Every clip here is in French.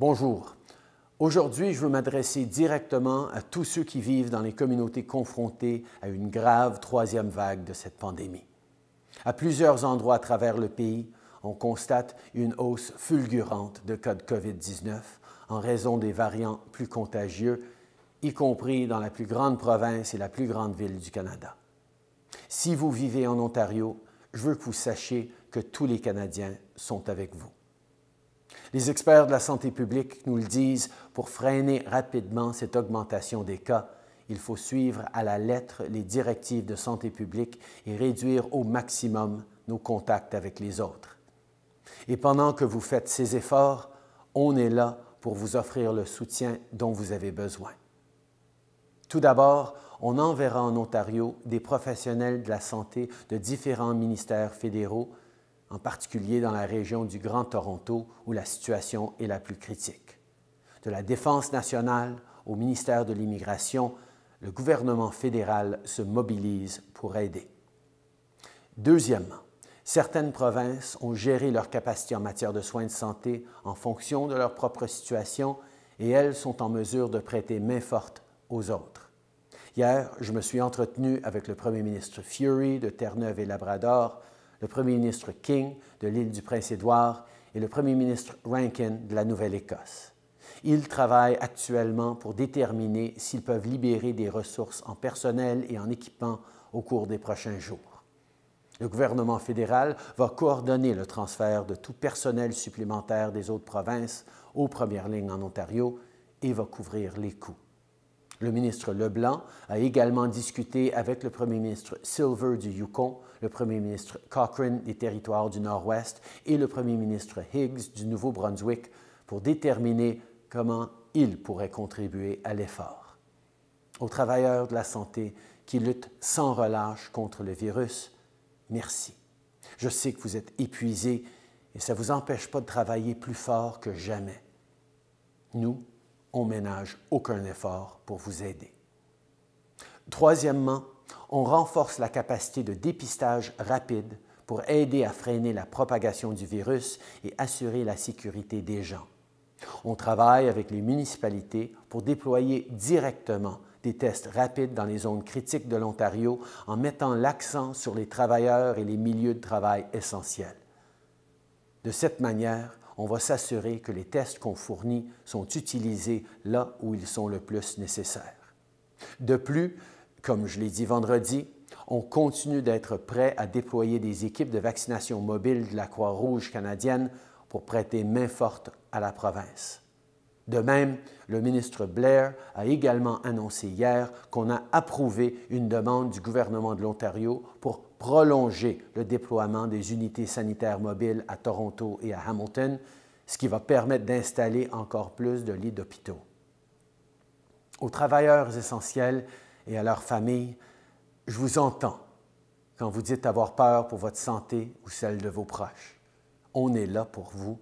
Bonjour. Aujourd'hui, je veux m'adresser directement à tous ceux qui vivent dans les communautés confrontées à une grave troisième vague de cette pandémie. À plusieurs endroits à travers le pays, on constate une hausse fulgurante de cas de COVID-19 en raison des variants plus contagieux, y compris dans la plus grande province et la plus grande ville du Canada. Si vous vivez en Ontario, je veux que vous sachiez que tous les Canadiens sont avec vous. Les experts de la santé publique nous le disent, pour freiner rapidement cette augmentation des cas, il faut suivre à la lettre les directives de santé publique et réduire au maximum nos contacts avec les autres. Et pendant que vous faites ces efforts, on est là pour vous offrir le soutien dont vous avez besoin. Tout d'abord, on enverra en Ontario des professionnels de la santé de différents ministères fédéraux, en particulier dans la région du Grand Toronto où la situation est la plus critique. De la Défense nationale au ministère de l'Immigration, le gouvernement fédéral se mobilise pour aider. Deuxièmement, certaines provinces ont géré leur capacité en matière de soins de santé en fonction de leur propre situation et elles sont en mesure de prêter main forte aux autres. Hier, je me suis entretenu avec le premier ministre Furey de Terre-Neuve et Labrador, le premier ministre King de l'île du Prince-Édouard et le premier ministre Rankin de la Nouvelle-Écosse. Ils travaillent actuellement pour déterminer s'ils peuvent libérer des ressources en personnel et en équipement au cours des prochains jours. Le gouvernement fédéral va coordonner le transfert de tout personnel supplémentaire des autres provinces aux premières lignes en Ontario et va couvrir les coûts. Le ministre Leblanc a également discuté avec le premier ministre Silver du Yukon, le premier ministre Cochrane des territoires du Nord-Ouest et le premier ministre Higgs du Nouveau-Brunswick pour déterminer comment ils pourraient contribuer à l'effort. Aux travailleurs de la santé qui luttent sans relâche contre le virus, merci. Je sais que vous êtes épuisés et ça ne vous empêche pas de travailler plus fort que jamais. Nous, on ne ménage aucun effort pour vous aider. Troisièmement, on renforce la capacité de dépistage rapide pour aider à freiner la propagation du virus et assurer la sécurité des gens. On travaille avec les municipalités pour déployer directement des tests rapides dans les zones critiques de l'Ontario en mettant l'accent sur les travailleurs et les milieux de travail essentiels. De cette manière, on va s'assurer que les tests qu'on fournit sont utilisés là où ils sont le plus nécessaires. De plus, comme je l'ai dit vendredi, on continue d'être prêt à déployer des équipes de vaccination mobile de la Croix-Rouge canadienne pour prêter main forte à la province. De même, le ministre Blair a également annoncé hier qu'on a approuvé une demande du gouvernement de l'Ontario pour prolonger le déploiement des unités sanitaires mobiles à Toronto et à Hamilton, ce qui va permettre d'installer encore plus de lits d'hôpitaux. Aux travailleurs essentiels et à leurs familles, je vous entends quand vous dites avoir peur pour votre santé ou celle de vos proches. On est là pour vous,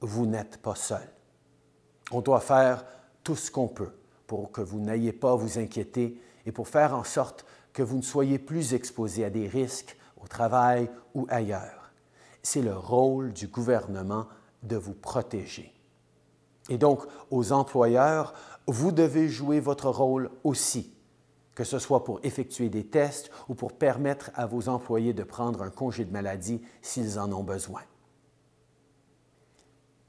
vous n'êtes pas seul. On doit faire tout ce qu'on peut pour que vous n'ayez pas à vous inquiéter et pour faire en sorte que vous ne soyez plus exposés à des risques au travail ou ailleurs. C'est le rôle du gouvernement de vous protéger. Et donc, aux employeurs, vous devez jouer votre rôle aussi, que ce soit pour effectuer des tests ou pour permettre à vos employés de prendre un congé de maladie s'ils en ont besoin.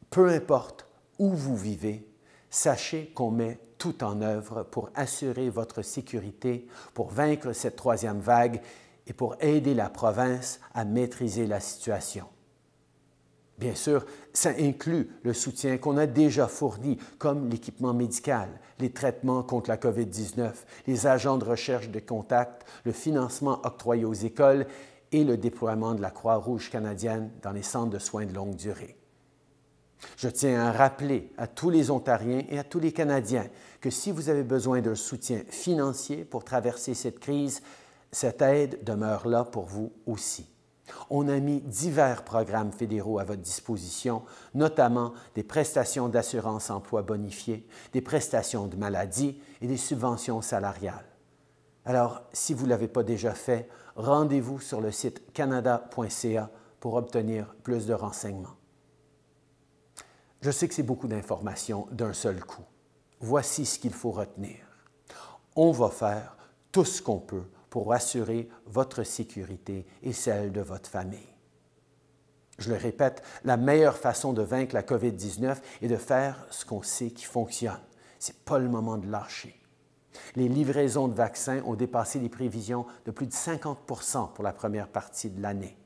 Peu importe où vous vivez, sachez qu'on met tout en œuvre pour assurer votre sécurité, pour vaincre cette troisième vague et pour aider la province à maîtriser la situation. Bien sûr, ça inclut le soutien qu'on a déjà fourni, comme l'équipement médical, les traitements contre la COVID-19, les agents de recherche de contacts, le financement octroyé aux écoles et le déploiement de la Croix-Rouge canadienne dans les centres de soins de longue durée. Je tiens à rappeler à tous les Ontariens et à tous les Canadiens que si vous avez besoin d'un soutien financier pour traverser cette crise, cette aide demeure là pour vous aussi. On a mis divers programmes fédéraux à votre disposition, notamment des prestations d'assurance emploi bonifiées, des prestations de maladie et des subventions salariales. Alors, si vous ne l'avez pas déjà fait, rendez-vous sur le site canada.ca pour obtenir plus de renseignements. Je sais que c'est beaucoup d'informations d'un seul coup. Voici ce qu'il faut retenir. On va faire tout ce qu'on peut pour assurer votre sécurité et celle de votre famille. Je le répète, la meilleure façon de vaincre la COVID-19 est de faire ce qu'on sait qui fonctionne. Ce n'est pas le moment de lâcher. Les livraisons de vaccins ont dépassé les prévisions de plus de 50 % pour la première partie de l'année.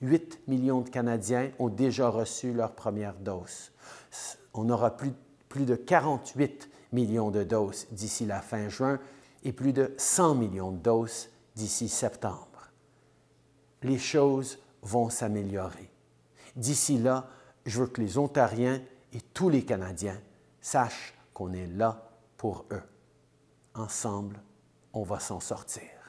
8 millions de Canadiens ont déjà reçu leur première dose. On aura plus de 48 millions de doses d'ici la fin juin et plus de 100 millions de doses d'ici septembre. Les choses vont s'améliorer. D'ici là, je veux que les Ontariens et tous les Canadiens sachent qu'on est là pour eux. Ensemble, on va s'en sortir.